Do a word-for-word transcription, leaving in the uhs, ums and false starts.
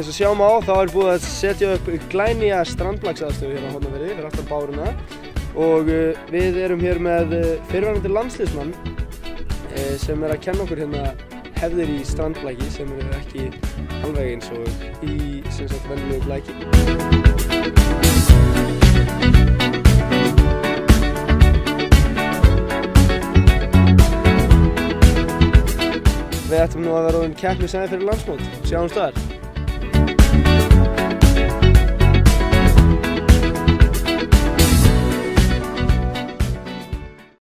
Eins og sjá má þá er búið að setja upp glænýja strandblaksaðstöðu hérna á Hornafirði fyrir aftan báruna og við erum hér með fyrirverandi landsliðsmann sem er að kenna okkur hérna hefðir í strandblaki sem eru ekki alveg eins og í sem sagt venjulegu blaki. Við ættum nú að vera á einn keppni sem er fyrir landsmót. Sjáumst þar!